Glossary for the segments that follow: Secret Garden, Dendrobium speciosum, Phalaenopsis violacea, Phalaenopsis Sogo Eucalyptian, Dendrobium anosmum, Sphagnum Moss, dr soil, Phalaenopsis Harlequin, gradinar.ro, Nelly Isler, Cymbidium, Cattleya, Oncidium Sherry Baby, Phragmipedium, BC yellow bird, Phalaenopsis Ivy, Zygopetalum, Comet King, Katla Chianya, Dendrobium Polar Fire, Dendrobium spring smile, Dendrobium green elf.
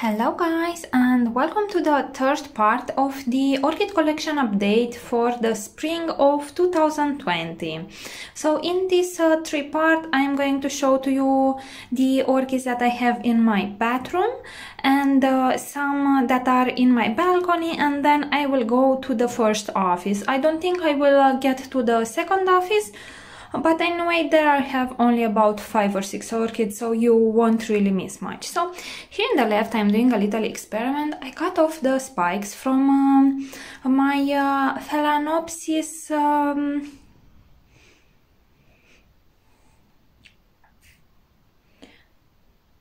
Hello guys, and welcome to the third part of the orchid collection update for the spring of 2020. So in this three part I'm going to show to you the orchids that I have in my bathroom and some that are in my balcony, and then I will go to the first office. I don't think I will get to the second office, but anyway, there I have only about 5 or 6 orchids, so you won't really miss much. So here in the left I'm doing a little experiment. I cut off the spikes from my Phalaenopsis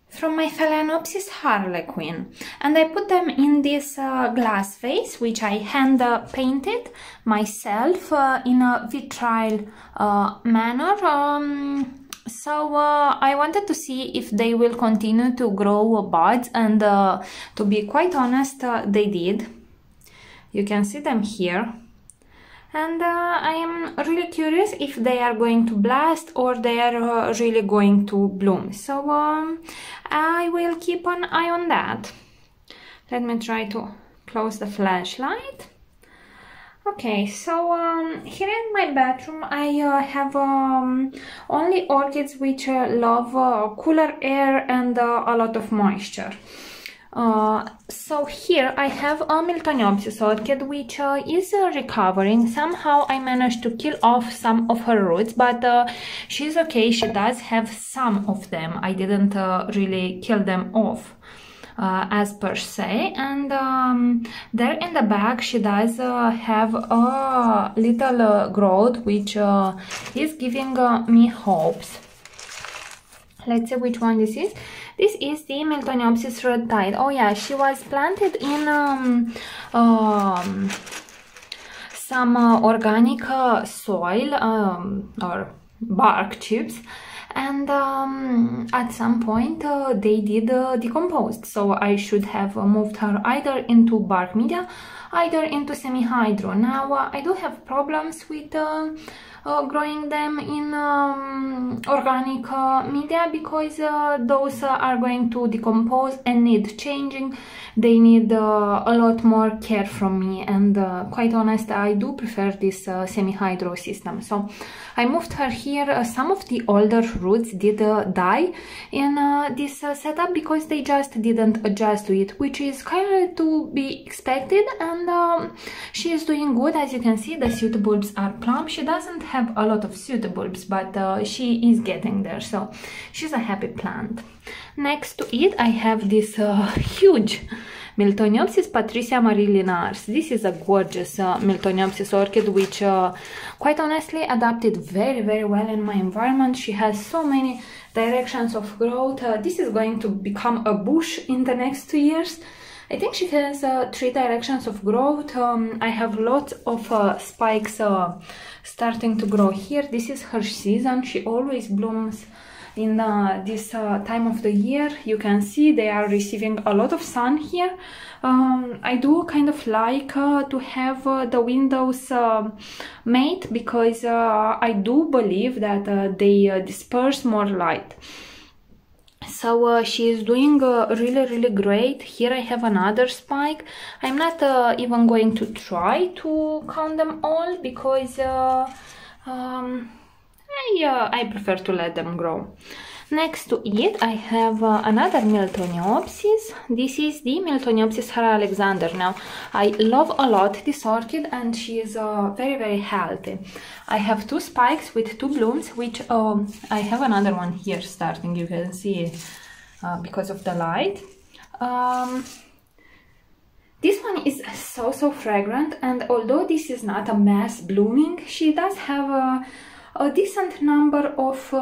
from my Phalaenopsis Harlequin, and I put them in this glass vase, which I hand painted myself in a vitriol manner. So I wanted to see if they will continue to grow buds, and to be quite honest, they did. You can see them here. And I am really curious if they are going to blast or they are really going to bloom. So I will keep an eye on that. Let me try to close the flashlight. Okay, so here in my bedroom I have only orchids which love cooler air and a lot of moisture. So here I have a Miltoniopsis orchid which is recovering. Somehow I managed to kill off some of her roots, but she's okay. She does have some of them. I didn't really kill them off as per se. And there in the back she does have a little growth which is giving me hopes. Let's see which one this is. This is the Miltoniopsis Red Tide. Oh yeah, she was planted in some organic soil or bark chips, and at some point they did decompose. So I should have moved her either into bark media, either into semi-hydro. Now I do have problems with growing them in organic media, because those are going to decompose and need changing. They need a lot more care from me, and quite honest, I do prefer this semi-hydro system. So I moved her here. Some of the older roots did die in this setup because they just didn't adjust to it, which is kind of to be expected. And she is doing good. As you can see, the suit bulbs are plump. She doesn't have a lot of suit bulbs, but she is getting there, so she's a happy plant. Next to it I have this huge Miltoniopsis Patricia Marilinars. This is a gorgeous Miltoniopsis orchid which quite honestly adapted very, very well in my environment. She has so many directions of growth. This is going to become a bush in the next 2 years. I think she has 3 directions of growth. I have lots of spikes starting to grow here. This is her season. She always blooms in this time of the year. You can see they are receiving a lot of sun here. I do kind of like to have the windows made, because I do believe that they disperse more light. So she is doing really, really great. Here I have another spike. I'm not even going to try to count them all, because I prefer to let them grow. Next to it I have another Miltoniopsis. This is the Miltoniopsis Hera Alexander. Now I love a lot this orchid, and she is very, very healthy. I have 2 spikes with 2 blooms, which I have another one here starting. You can see it because of the light. This one is so, so fragrant, and although this is not a mass blooming, she does have a decent number of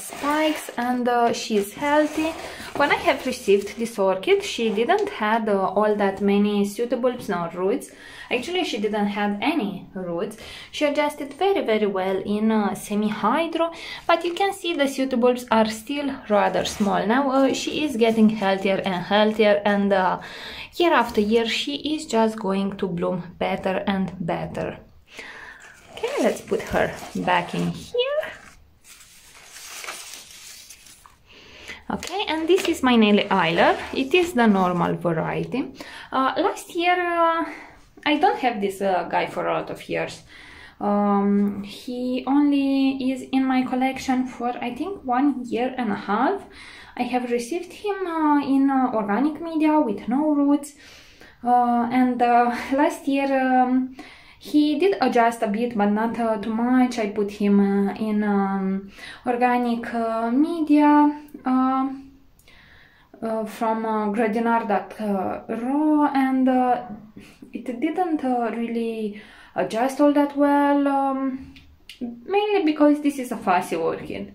spikes, and she is healthy. When I have received this orchid, she didn't have all that many suitables, no roots. Actually, she didn't have any roots. She adjusted very, very well in semi-hydro, but you can see the suitables are still rather small. Now she is getting healthier and healthier, and year after year she is just going to bloom better and better. Okay, let's put her back in here. Okay, and this is my Nelly Isler. It is the normal variety. Last year, I don't have this guy for a lot of years. He only is in my collection for, I think, 1.5 years. I have received him in organic media with no roots. Last year he did adjust a bit, but not too much. I put him in organic media from gradinar.ro, and it didn't really adjust all that well, mainly because this is a fussy orchid.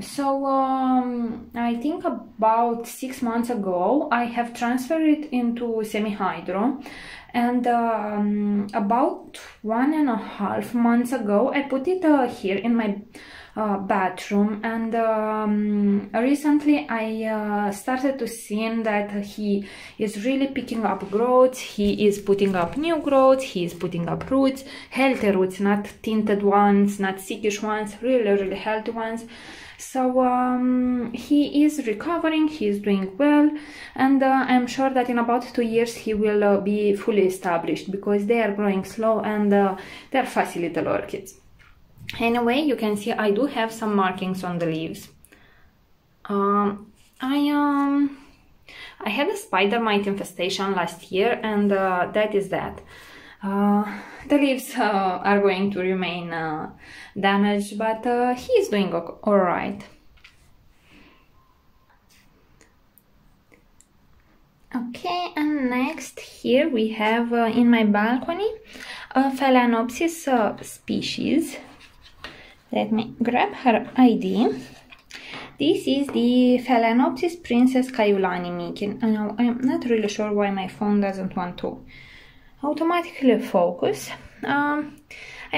So I think about 6 months ago I have transferred it into semi-hydro, and about 1.5 months ago I put it here in my bathroom, and recently I started to see that he is really picking up growth. He is putting up new growth, he is putting up roots, healthy roots, not tinted ones, not sickish ones, really healthy ones. So he is recovering, he is doing well, and I'm sure that in about 2 years he will be fully established, because they are growing slow and they are fussy little orchids. Anyway, you can see I do have some markings on the leaves. I had a spider mite infestation last year, and that is that. The leaves are going to remain damaged, but he is doing all right. Okay, and next here we have in my balcony a Phalaenopsis species. Let me grab her ID. This is the Phalaenopsis Princess Kaiulani Mikin. Now, I'm not really sure why my phone doesn't want to automatically focus. I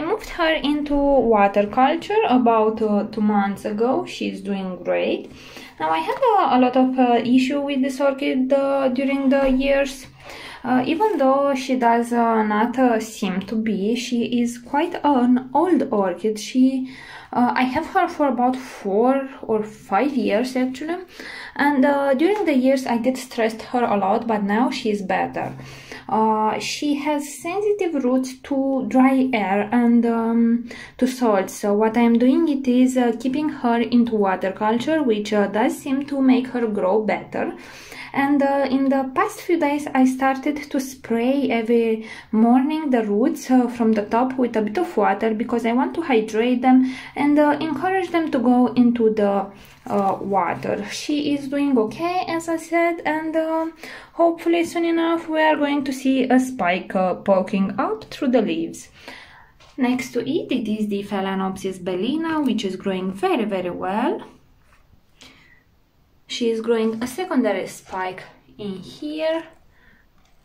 moved her into water culture about 2 months ago. She's doing great. Now, I had a lot of issue with this orchid during the years. Even though she does not seem to be, she is quite an old orchid. She, I have her for about 4 or 5 years actually, and during the years I did stress her a lot, but now she is better. She has sensitive roots to dry air and to salt, so what I'm doing it is keeping her into water culture, which does seem to make her grow better. And in the past few days I started to spray every morning the roots from the top with a bit of water, because I want to hydrate them and encourage them to go into the water. She is doing okay, as I said, and hopefully soon enough we are going to see a spike poking out through the leaves. Next to it, it is the Phalaenopsis bellina, which is growing very well. She is growing a secondary spike in here.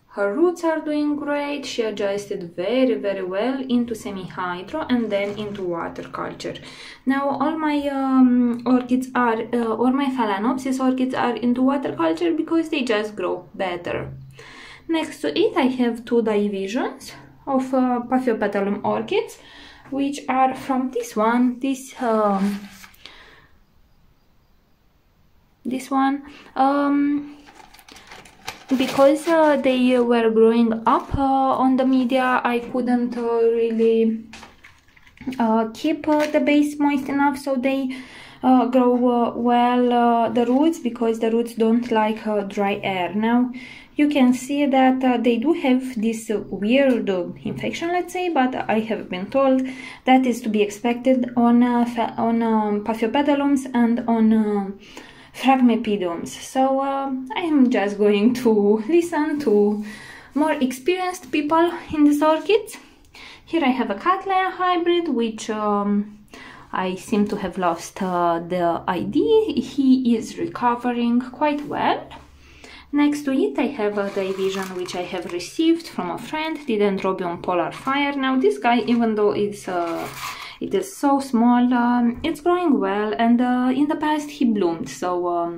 Her roots are doing great. She adjusted very well into semi-hydro and then into water culture. Now all my orchids are, or my Phalaenopsis orchids are into water culture because they just grow better. Next to it I have two divisions of Paphiopedilum orchids, which are from this one, this one, because they were growing up on the media, I couldn't really keep the base moist enough, so they grow well the roots, because the roots don't like dry air. Now you can see that they do have this weird infection, let's say, but I have been told that is to be expected on Paphiopedilums and on Phragmipediums. So I am just going to listen to more experienced people in these orchids. Here I have a Cattleya hybrid, which I seem to have lost the ID. He is recovering quite well. Next to it I have a division which I have received from a friend, the Dendrobium Polar Fire. Now this guy, even though it's it is so small, it's growing well, and in the past he bloomed, so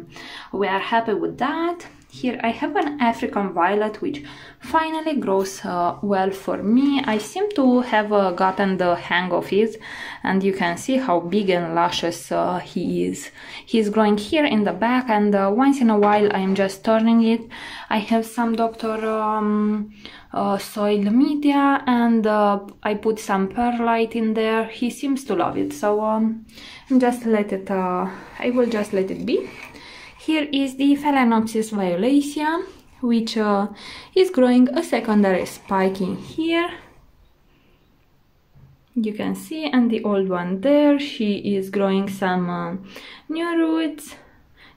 we are happy with that. Here I have an African violet, which finally grows well for me. I seem to have gotten the hang of it, and you can see how big and luscious he is. He is growing here in the back, and once in a while I am just turning it. I have some Dr. Soil media, and I put some perlite in there. He seems to love it, so I will just let it be. Here is the Phalaenopsis violacea, which is growing a secondary spike in here. You can see, and the old one there, she is growing some new roots.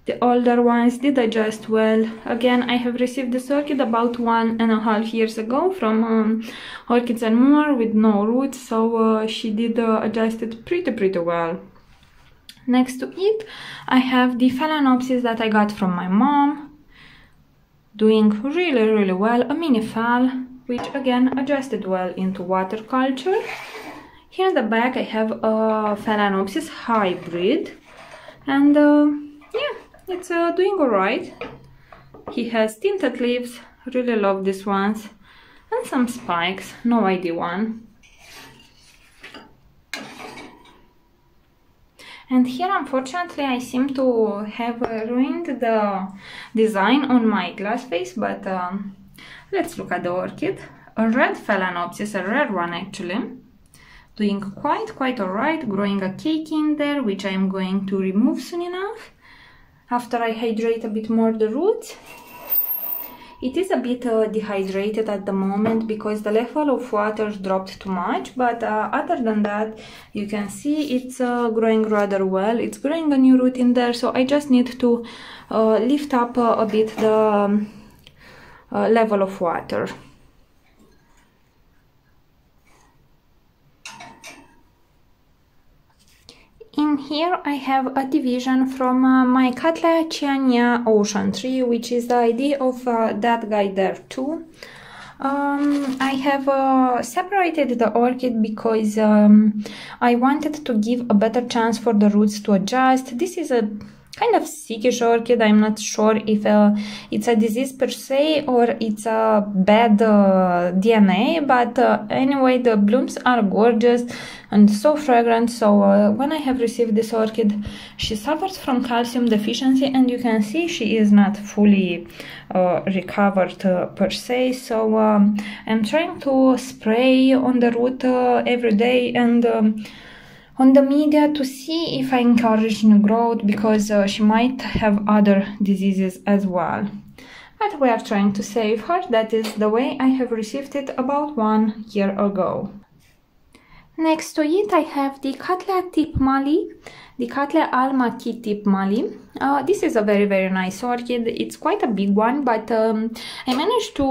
The older ones did adjust well. Again, I have received this orchid about 1.5 years ago from Orchids and More with no roots, so she did adjust it pretty well. Next to it, I have the Phalaenopsis that I got from my mom, doing really well, a mini phal, which again adjusted well into water culture. Here in the back I have a Phalaenopsis hybrid, and yeah, it's doing alright. He has tinted leaves, really love these ones, and some spikes, no idea one. And here, unfortunately, I seem to have ruined the design on my glass vase, but let's look at the orchid. A red Phalaenopsis, a rare one actually, doing quite alright, growing a cake in there, which I am going to remove soon enough, after I hydrate a bit more the roots. It is a bit dehydrated at the moment because the level of water dropped too much, but other than that, you can see it's growing rather well. It's growing a new root in there, so I just need to lift up a bit the level of water. In here I have a division from my Katla Chianya ocean tree, which is the idea of that guy there too. I have separated the orchid because I wanted to give a better chance for the roots to adjust. This is a kind of sickish orchid. I'm not sure if it's a disease per se or it's a bad DNA, but anyway, the blooms are gorgeous and so fragrant. So when I have received this orchid, she suffers from calcium deficiency, and you can see she is not fully recovered per se. So I'm trying to spray on the root every day and on the media to see if I encourage new growth, because she might have other diseases as well. But we are trying to save her. That is the way I have received it about 1 year ago. Next to it I have the Cattleya Tip Molly, the Cattleya Alma Key Tip Molly. This is a very nice orchid. It's quite a big one, but I managed to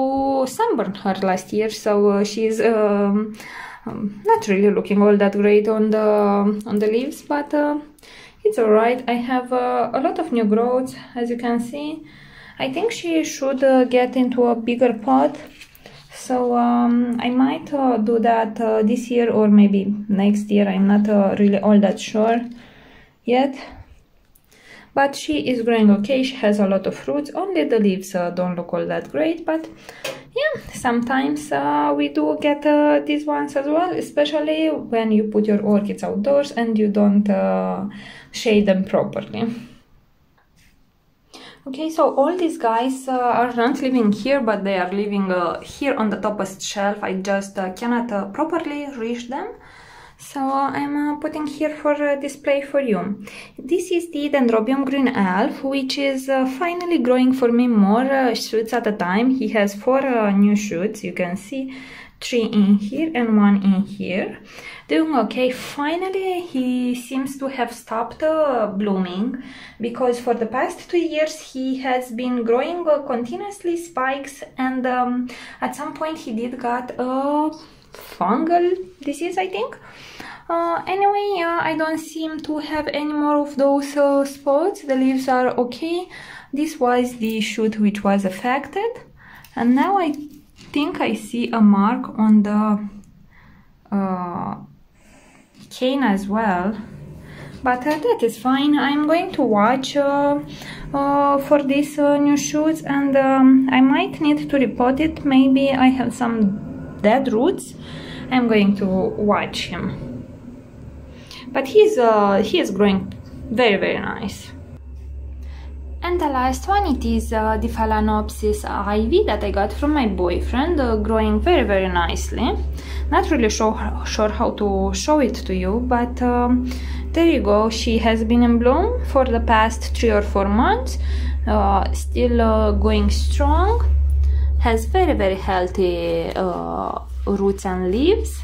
sunburn her last year, so she's not really looking all that great on the leaves, but it's alright. I have a lot of new growths, as you can see. I think she should get into a bigger pot, so I might do that this year or maybe next year. I'm not really all that sure yet, but she is growing okay. She has a lot of roots, only the leaves don't look all that great, but yeah, sometimes we do get these ones as well, especially when you put your orchids outdoors and you don't shade them properly. Okay, so all these guys are not living here, but they are living here on the topmost shelf. I just cannot properly reach them. So I'm putting here for display for you. This is the Dendrobium green elf, which is finally growing for me more shoots at a time. He has 4 new shoots. You can see 3 in here and 1 in here. Doing okay. Finally he seems to have stopped blooming, because for the past 2 years he has been growing continuously spikes, and at some point he did got a fungal disease, I think. Anyway, I don't seem to have any more of those spots. The leaves are okay. This was the shoot which was affected, and now I think I see a mark on the cane as well. but that is fine. I'm going to watch for these new shoots, and I might need to repot it. Maybe I have some dead roots. I'm going to watch him, but he is growing very nice. And the last one, it is the Phalaenopsis Ivy that I got from my boyfriend, growing very nicely. Not really sure how to show it to you, but there you go. She has been in bloom for the past 3 or 4 months, still going strong, has very healthy roots and leaves.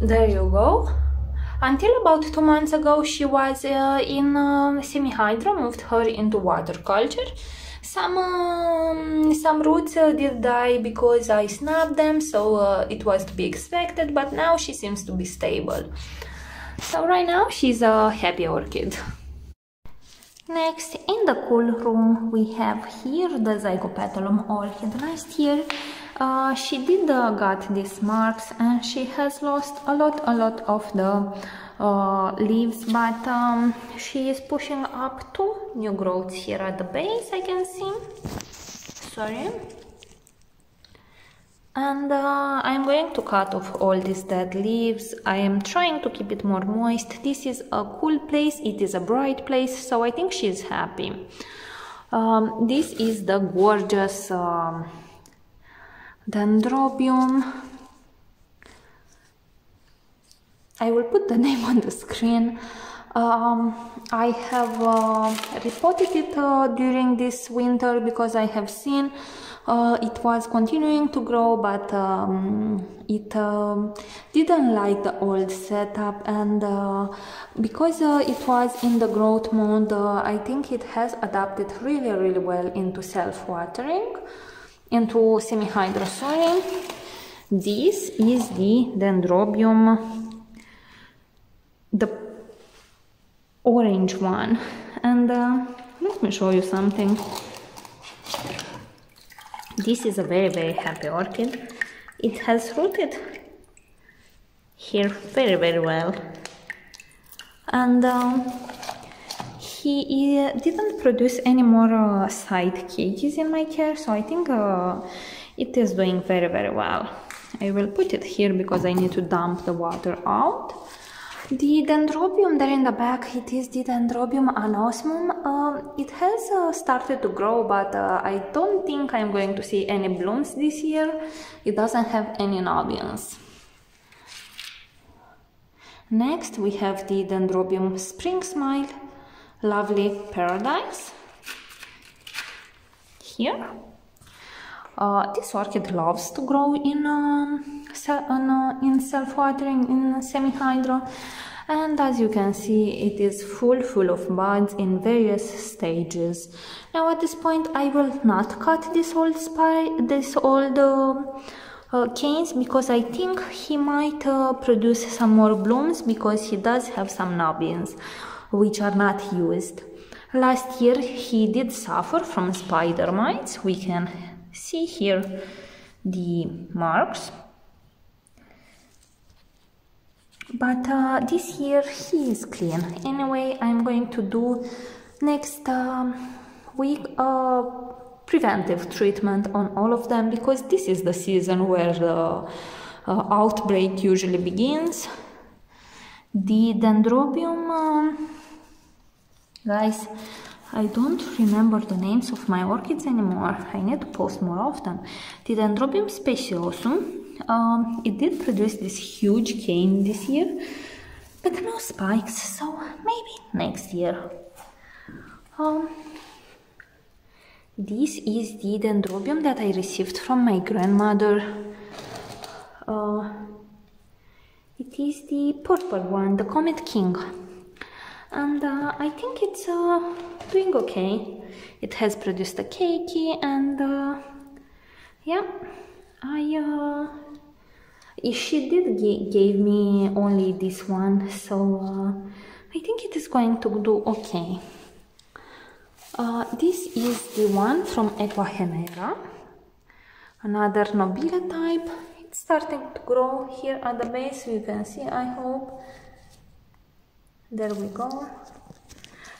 There you go. Until about 2 months ago, she was in semi-hydro, moved her into water culture. Some roots did die because I snapped them, so it was to be expected, but now she seems to be stable. So right now she's a happy orchid. Next, in the cool room, we have here the Zygopetalum orchid. Last year she did got these marks, and she has lost a lot of the leaves, but she is pushing up 2 new growths here at the base, I can see. Sorry. And I'm going to cut off all these dead leaves. I am trying to keep it more moist. This is a cool place, it is a bright place, so I think she is happy. This is the gorgeous Dendrobium. I will put the name on the screen. I have repotted it during this winter because I have seen it was continuing to grow, but it didn't like the old setup, and because it was in the growth mode, I think it has adapted really well into self-watering, into semi-hydro, sorry. This is the Dendrobium, the orange one, and let me show you something. This is a very happy orchid. It has rooted here very well, and he didn't produce any more side cages in my care, so I think it is doing very well. I will put it here because I need to dump the water out. The Dendrobium there in the back, it is the Dendrobium anosmum. It has started to grow, but I don't think I'm going to see any blooms this year. It doesn't have any nobians. Next we have the Dendrobium Spring Smile, Lovely Paradise. Here this orchid loves to grow in self-watering, in semi-hydro, and as you can see, it is full of buds in various stages. Now at this point I will not cut this old canes, because I think he might produce some more blooms, because he does have some nobians which are not used. Last year he did suffer from spider mites. We can see here the marks, but this year he is clean. Anyway, I'm going to do next week preventive treatment on all of them, because this is the season where the outbreak usually begins. The Dendrobium, guys, I don't remember the names of my orchids anymore. I need to post more often. The Dendrobium speciosum, it did produce this huge cane this year, but no spikes, so maybe next year. This is the Dendrobium that I received from my grandmother. It is the purple one, the Comet King, and I think it's doing okay. It has produced a keiki, and yeah, she did gave me only this one, so I think it is going to do okay. This is the one from Equahemera, another Nobile type. Starting to grow here at the base, you can see, I hope. There we go.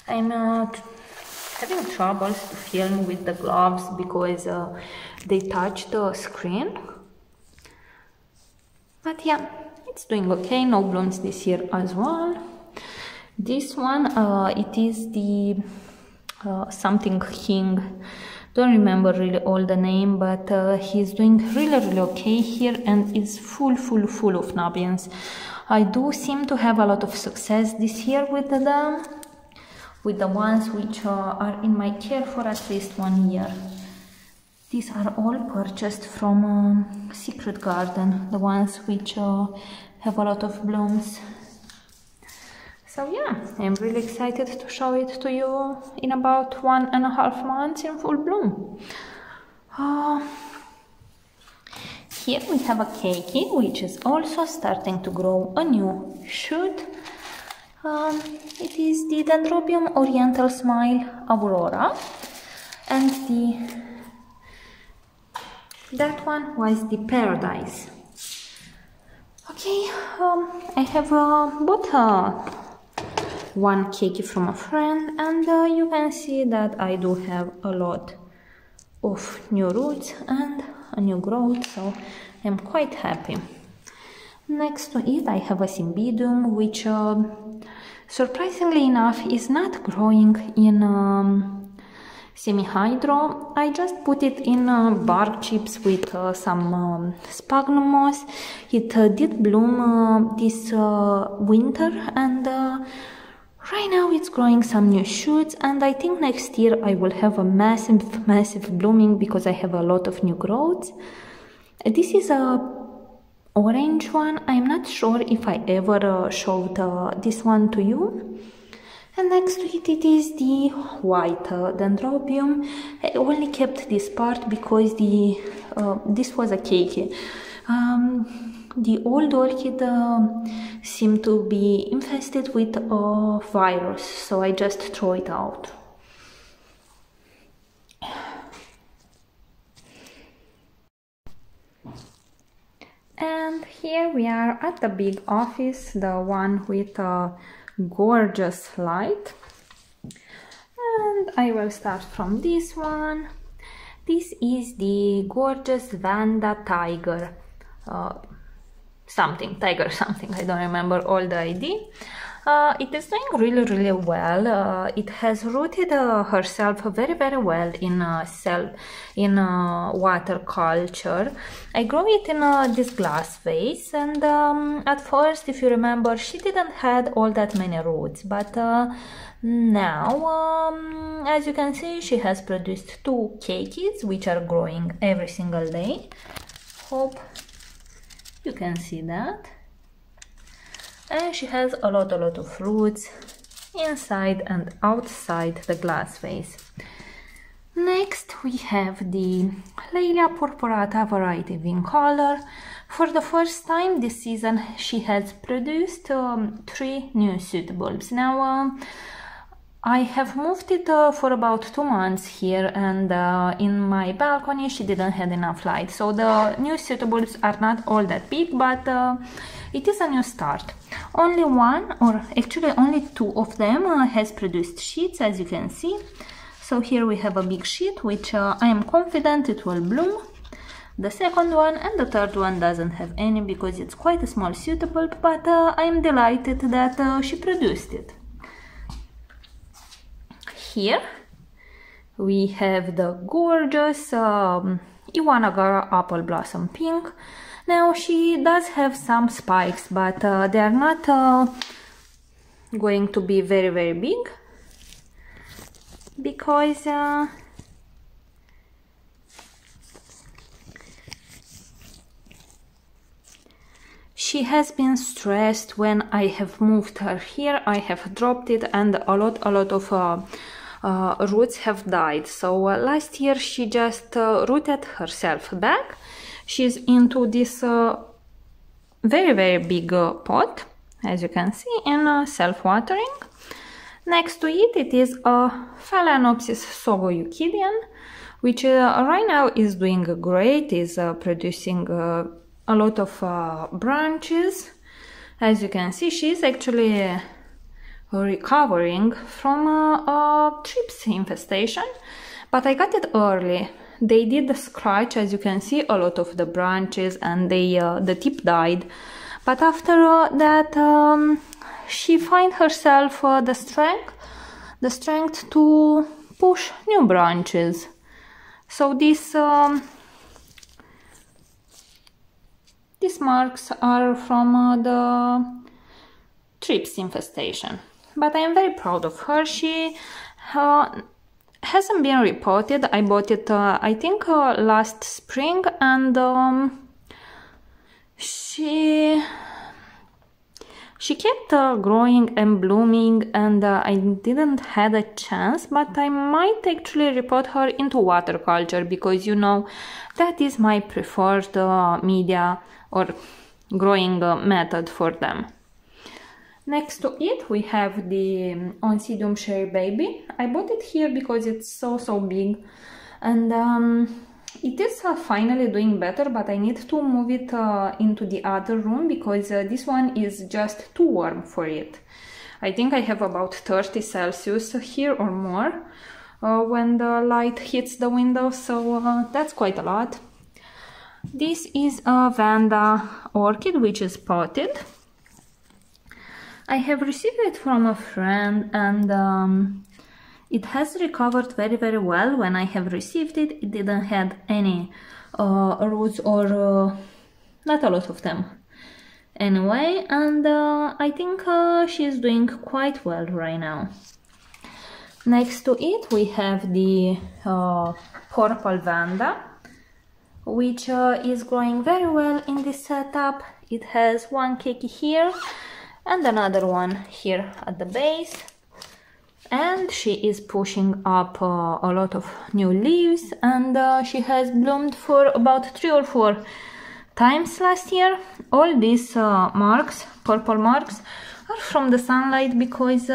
I'm having troubles to film with the gloves because they touch the screen. But yeah, it's doing okay. No blooms this year as well. This one, it is the something king. Don't remember really all the name, but he's doing really okay here and is full of nubians. I do seem to have a lot of success this year with them, with the ones which are in my care for at least 1 year. These are all purchased from Secret Garden, the ones which have a lot of blooms. So yeah, I'm really excited to show it to you in about 1.5 months in full bloom. Here we have a keiki, which is also starting to grow a new shoot. It is the Dendrobium Oriental Smile Aurora, and that one was the Paradise. Okay, I have bought one keiki from a friend, and you can see that I do have a lot of new roots and a new growth, so I'm quite happy. Next to it I have a Cymbidium, which surprisingly enough is not growing in semi-hydro. I just put it in bark chips with some sphagnum moss. It did bloom this winter, and right now it's growing some new shoots, and I think next year I will have a massive blooming because I have a lot of new growths. This is a orange one. I'm not sure if I ever showed this one to you. And next to it, it is the white Dendrobium. I only kept this part because the this was a keiki. The old orchid seemed to be infested with a virus, so I just throw it out. And here we are at the big office, the one with a gorgeous light. And I will start from this one. This is the gorgeous Vanda Tiger. Tiger something, I don't remember all the ID. It is doing really well. It has rooted herself very well in water culture. I grow it in this glass vase, and at first, if you remember, she didn't had all that many roots, but now as you can see, she has produced 2 keikis which are growing every single day. Hope you can see that. And she has a lot of roots inside and outside the glass vase. Next we have the Laelia purpurata variety Vincolor. For the first time this season she has produced 3 new suit bulbs. Now I have moved it for about 2 months here, and in my balcony she didn't have enough light, so the new suitables are not all that big, but it is a new start. Only one, or actually only 2 of them has produced sheets, as you can see. So here we have a big sheet, which I am confident it will bloom. The second one and the third one doesn't have any because it's quite a small suitable, but I am delighted that she produced it. Here we have the gorgeous Iwanagara apple blossom pink. Now she does have some spikes, but they are not going to be very big because she has been stressed when I have moved her here. I have dropped it, and a lot of roots have died, so last year she just rooted herself back. She's into this very big pot, as you can see, and self-watering. Next to it, it is a Phalaenopsis Sogo Eucalyptian, which right now is doing great, is producing a lot of branches. As you can see, she's actually recovering from a thrips infestation, but I got it early. They did scratch, as you can see, a lot of the branches, and they the tip died. But after that, she find herself the strength to push new branches. So these marks are from the thrips infestation. But I am very proud of her. She hasn't been reported. I bought it, I think, last spring, and she kept growing and blooming, and I didn't had a chance, but I might actually report her into waterculture, because, you know, that is my preferred media or growing method for them. Next to it we have the Oncidium Sherry Baby. I bought it here because it's so big, and it is finally doing better, but I need to move it into the other room, because this one is just too warm for it. I think I have about 30 Celsius here or more when the light hits the window, so that's quite a lot. This is a Vanda orchid which is potted. I have received it from a friend, and it has recovered very well. When I have received it, it didn't have any roots, or not a lot of them anyway, and I think she is doing quite well right now. Next to it we have the purple Vanda, which is growing very well in this setup. It has one keki here and another one here at the base, and she is pushing up a lot of new leaves, and she has bloomed for about 3 or 4 times last year. All these marks, purple marks, are from the sunlight, because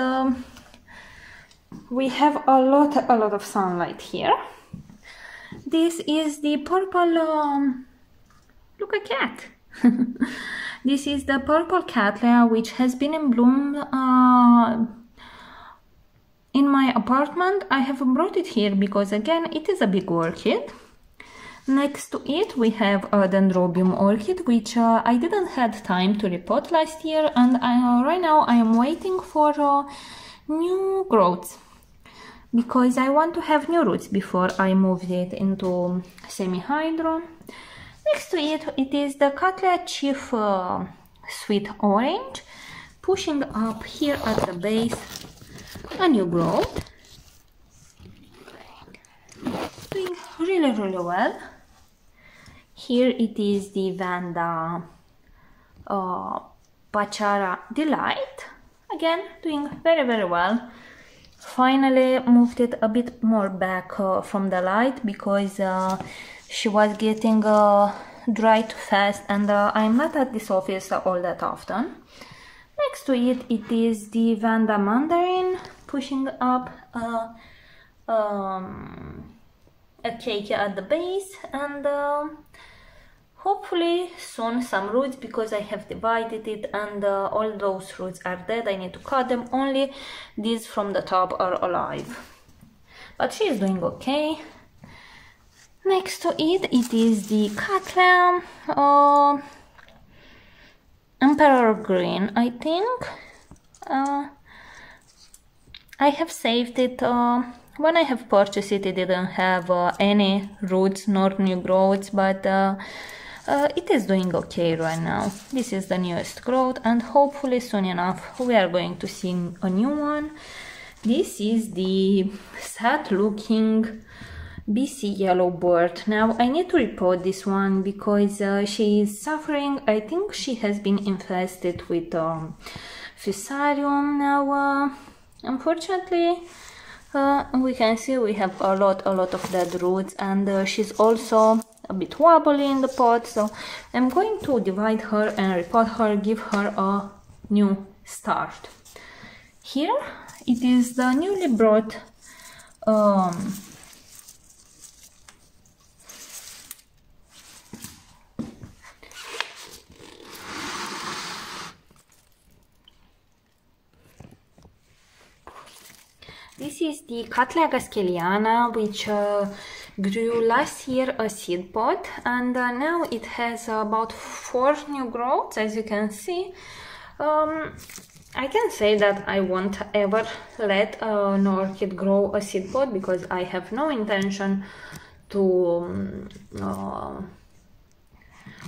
we have a lot of sunlight here. This is the purple look, a cat. This is the purple Cattleya, which has been in bloom in my apartment. I have brought it here because, again, it is a big orchid. Next to it we have a Dendrobium orchid, which I didn't have time to repot last year, and right now I am waiting for new growths, because I want to have new roots before I move it into semi-hydro. Next to it, it is the Katla Chief Sweet Orange, pushing up here at the base a new growth. Doing really well. Here it is the Vanda Pachara Delight, again doing very well. Finally moved it a bit more back from the light, because she was getting dry too fast, and I'm not at this office all that often. Next to it, it is the Vanda Mandarin, pushing up a cake at the base, and hopefully soon some roots, because I have divided it, and all those roots are dead. I need to cut them. Only these from the top are alive, but she is doing okay. Next to it, it is the Cattleya Emperor Green, I think. I have saved it. When I have purchased it, it didn't have any roots nor new growths, but it is doing okay right now. This is the newest growth, and hopefully soon enough we are going to see a new one. This is the sad looking BC yellow bird. Now I need to report this one, because she is suffering. I think she has been infested with Fusarium. Now unfortunately we can see we have a lot of dead roots, and she's also a bit wobbly in the pot, so I'm going to divide her and repot her, give her a new start. Here it is the newly brought This is the Cattleya Gaskeliana, which grew last year a seed pod, and now it has about 4 new growths, as you can see. I can say that I won't ever let an orchid grow a seed pod, because I have no intention to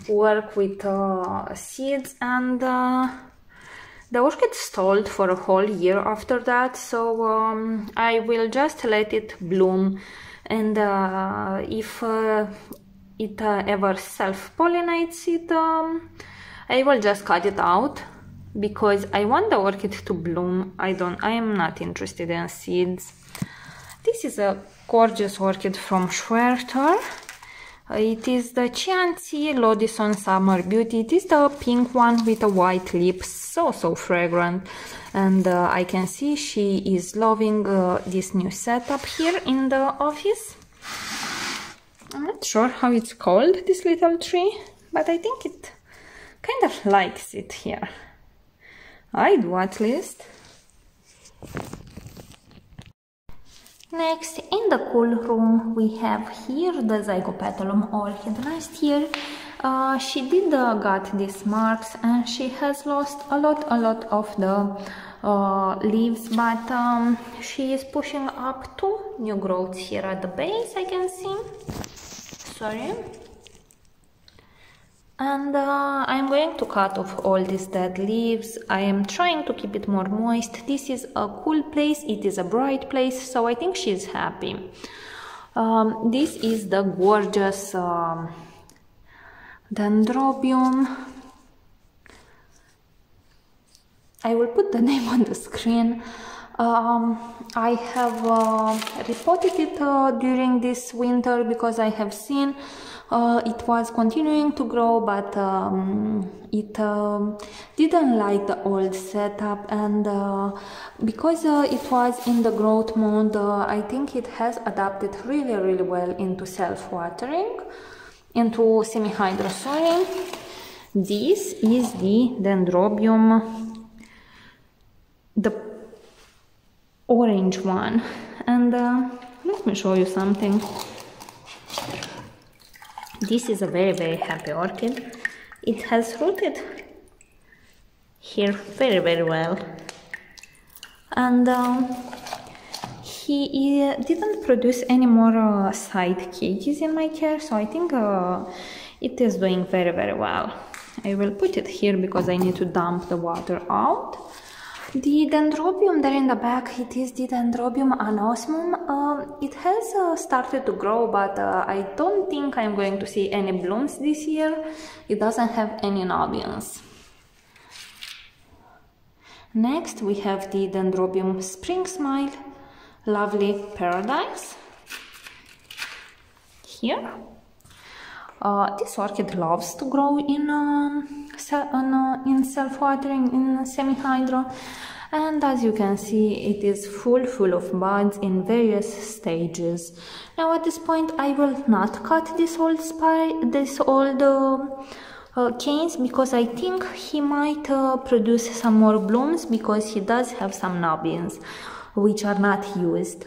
work with seeds, and the orchid stalled for a whole year after that, so I will just let it bloom, and if it ever self-pollinates it, I will just cut it out, because I want the orchid to bloom. I am not interested in seeds. This is a gorgeous orchid from Schwerter. It is the Chianti Lodison Summer Beauty. It is the pink one with the white lips, so fragrant, and I can see she is loving this new setup here in the office. I'm not sure how it's called, this little tree, but I think it kind of likes it here. I do, at least. Next, in the cool room, we have here the Zygopetalum orchid. Last year she did got these marks, and she has lost a lot of the leaves, but she is pushing up 2 new growths here at the base, I can see. Sorry. And I'm going to cut off all these dead leaves. I am trying to keep it more moist. This is a cool place, it is a bright place, so I think she's happy. This is the gorgeous Dendrobium. I will put the name on the screen. I have repotted it during this winter, because I have seen it was continuing to grow, but it didn't like the old setup, and because it was in the growth mode, I think it has adapted really well into self-watering, into semi-hydro soil. This is the Dendrobium, the orange one, and let me show you something. This is a very happy orchid. It has rooted here very well, and he didn't produce any more side cages in my care, so I think it is doing very well. I will put it here because I need to dump the water out. The Dendrobium there in the back, it is the Dendrobium anosmum. It has started to grow, but I don't think I'm going to see any blooms this year. It doesn't have any nodules. Next we have the Dendrobium Spring Smile, Lovely Paradise, here. This orchid loves to grow in self-watering, in semi-hydro, and as you can see, it is full of buds in various stages. Now at this point I will not cut this old canes, because I think he might produce some more blooms, because he does have some nubbins which are not used.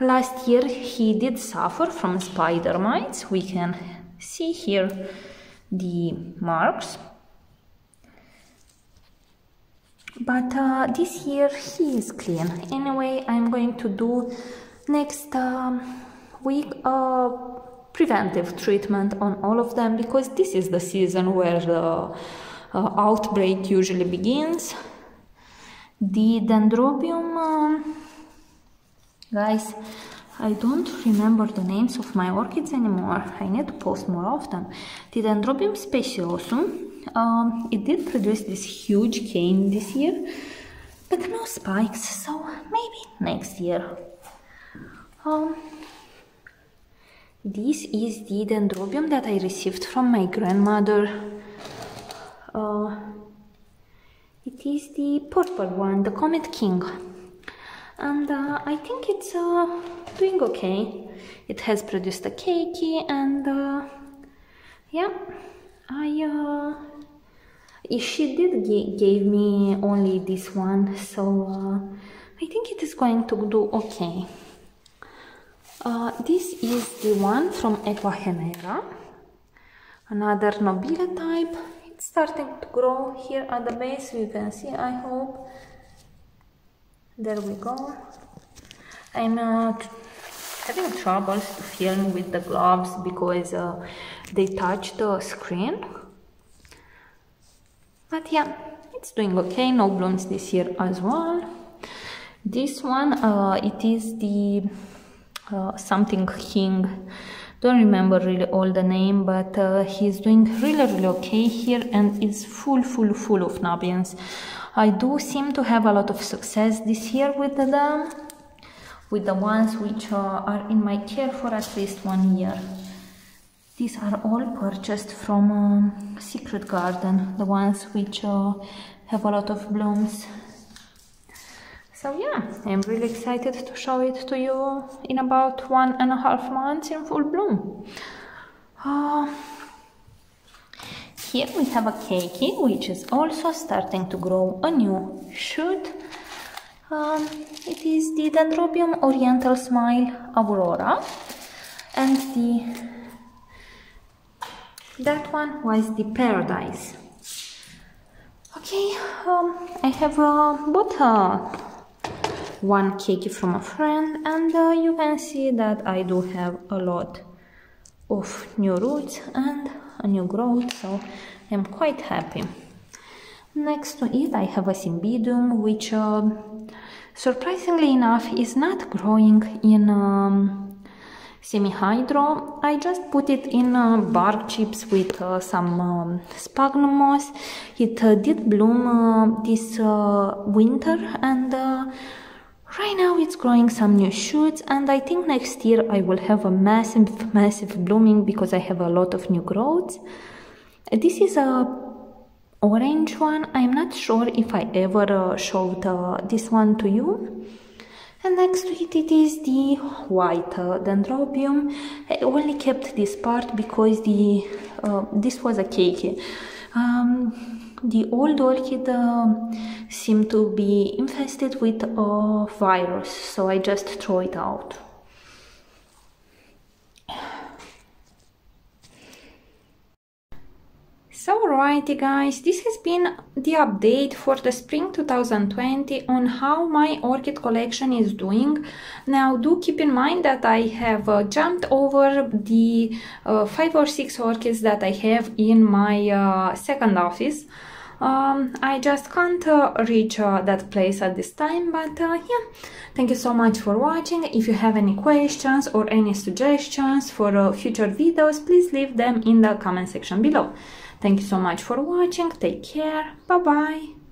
Last year he did suffer from spider mites. We can see here the marks, but this year he is clean. Anyway, I'm going to do next week preventive treatment on all of them, because this is the season where the outbreak usually begins. The Dendrobium, guys, I don't remember the names of my orchids anymore. I need to post more often. The Dendrobium speciosum, it did produce this huge cane this year, but no spikes, so maybe next year. This is the Dendrobium that I received from my grandmother. It is the purple one, the Comet King. And I think it's doing okay. It has produced a cakey, and yeah, she did gave me only this one, so I think it is going to do okay. This is the one from Equahemera, another Nobila type. It's starting to grow here at the base, you can see, I hope. There we go. I'm having troubles to film with the gloves because they touch the screen. But yeah, it's doing okay, no blooms this year as well. This one, it is the something King. Don't remember really all the name, but he's doing really okay here and is full of nubians. I do seem to have a lot of success this year with them, with the ones which are in my care for at least 1 year. These are all purchased from Secret Garden, the ones which have a lot of blooms. So yeah, I'm really excited to show it to you in about 1.5 months in full bloom. Here we have a Keiki, which is also starting to grow a new shoot. It is the Dendrobium Oriental Smile Aurora, and that one was the Paradise. Okay, I have bought one Keiki from a friend, and you can see that I do have a lot of new roots and a new growth, so I'm quite happy. Next to it I have a Cymbidium, which surprisingly enough is not growing in semi-hydro. I just put it in bark chips with some sphagnum moss. It did bloom this winter, and right now it's growing some new shoots, and I think next year I will have a massive blooming because I have a lot of new growths. This is a orange one. I'm not sure if I ever showed this one to you. And next to it, it is the white Dendrobium. I only kept this part because the this was a Keiki. The old orchid seemed to be infested with a virus, so I just throw it out. So alrighty guys, this has been the update for the spring 2020 on how my orchid collection is doing. Now do keep in mind that I have jumped over the 5 or 6 orchids that I have in my second office. I just can't reach that place at this time, but yeah, thank you so much for watching. If you have any questions or any suggestions for future videos, please leave them in the comment section below. Thank you so much for watching, take care, bye bye!